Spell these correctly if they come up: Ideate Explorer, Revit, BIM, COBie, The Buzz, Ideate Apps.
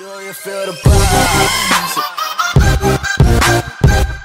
Do you feel the buzz?